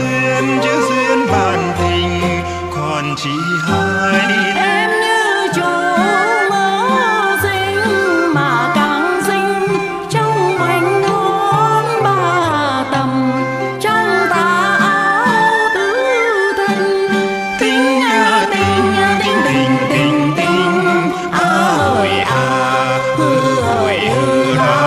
duyên chứ duyên bạn tình còn chỉ hai. Em như chú mơ dính mà càng dính trong hoành hôn ba tầm trong tà áo tứ thân. Tình à tình tình tình tình tình à hồi à hư hồi hư à.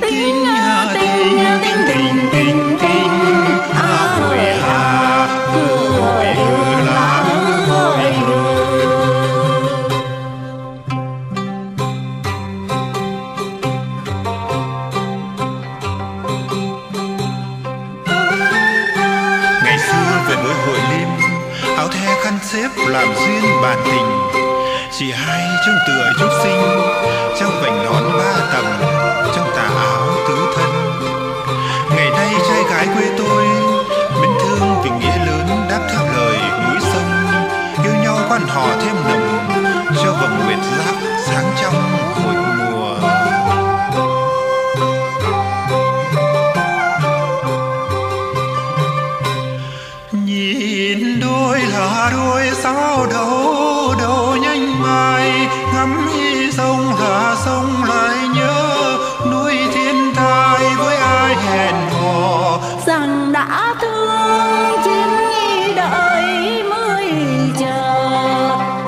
tình à tình tình tình tình tình à hồi à hư hồi hư là hư hồi hư. Ngày xưa về với hội lim áo the khăn xếp làm duyên bạn tình. Chị hai trong tựa trúc sinh, trong vành nón ba tầm, trong tà áo tứ thân. Ngày nay trai gái quê tôi mến thương tình nghĩa lớn đáp theo lời núi sông. Yêu nhau quan họ thêm nồng cho vầng nguyệt giáp sáng trong hội mùa. Nhìn đôi là đôi sao đâu ngắm hy sông là sông lại nhớ núi thiên tai với ai hẹn hò rằng đã thương chín nghĩ đợi mới chờ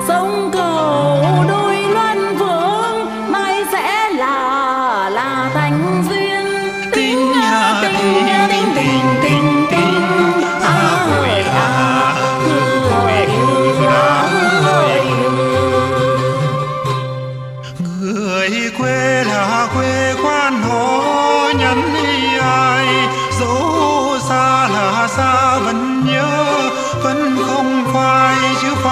sông cầu đôi loan vương mai sẽ là thành duyên tình à tình tình tình tình tình à hồi à hư hồi hư là hư hồi hư. Người quê là quê quan họ nhắn ý ai dẫu xa là xa vẫn nhớ vẫn không phai chứ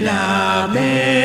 là bề.